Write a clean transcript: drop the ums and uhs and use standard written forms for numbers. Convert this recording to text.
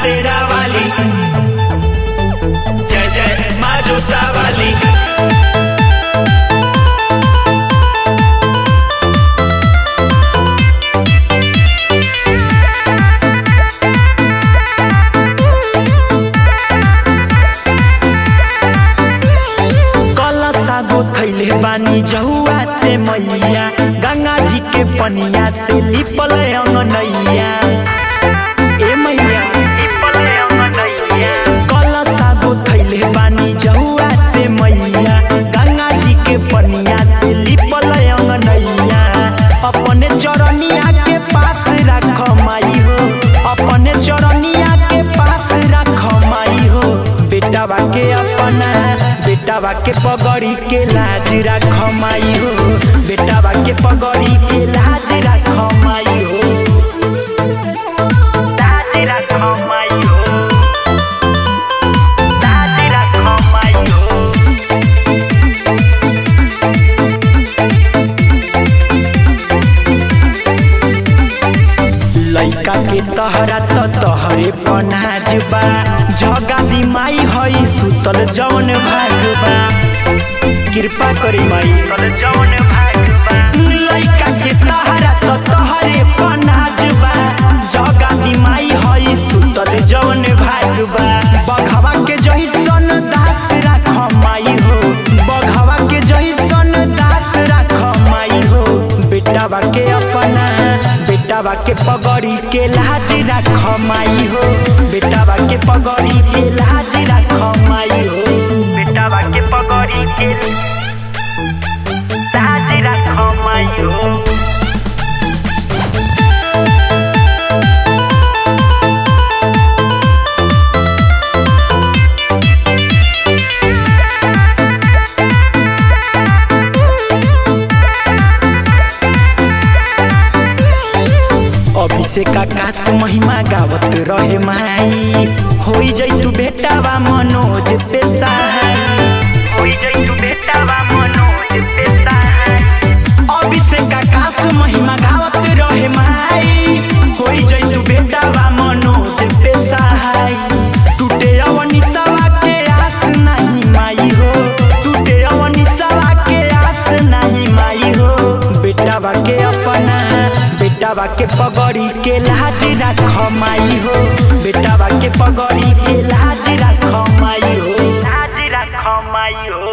सेरा वाली, जय जय माँ जोता वाली। कला सागो थैले बानी जहुआ से मैया, गंगा जी के पनिया से लिपल नैया। बेटवा के पगड़ी के लाज राख माई हो, बेटवा के पगड़ी के लाज राख माई हो, लाज राख माई हो, लाज राख माई हो। लइका के तहरा तो तोहरे पनाज बा, जगादी माई हई सुतल जौन भागबा, कृपा करी माई सुतल जौन भागबा। लइका के तहरा तो तोहरे पनाज बा, जगादी माई हई सुतल जौन भागबा। बघवा के जइसन दास राख माई हो, बघवा के जइसन दास राख माई हो। बेटवा के अपना बेटवा के पगड़ी के लाज राख माई हो, बेटवा के पगड़ी के लाज राख माई हो, बेटवा के पगड़ी के लाज राख माई हो। अभिषेक आकाश महिमा गावत रहे माई, होई जई तू बेटवा मनोज पे सहाय, होई जई तू बेटवा मनोज पे सहाय। अभिषेक आकाश महिमा गावत रहे माई, होई जई तू बेटवा मनोज पे सहाय। टूटे अवनी सवा के आस नहीं माई हो, टूटे अवनी सवा के आस नहीं माई हो। बेटवा के अपना बेटवा के पगड़ी के लाज राख माई हो, बेटवा के पगड़ी के लाज राख माई हो, लाज राख माई हो।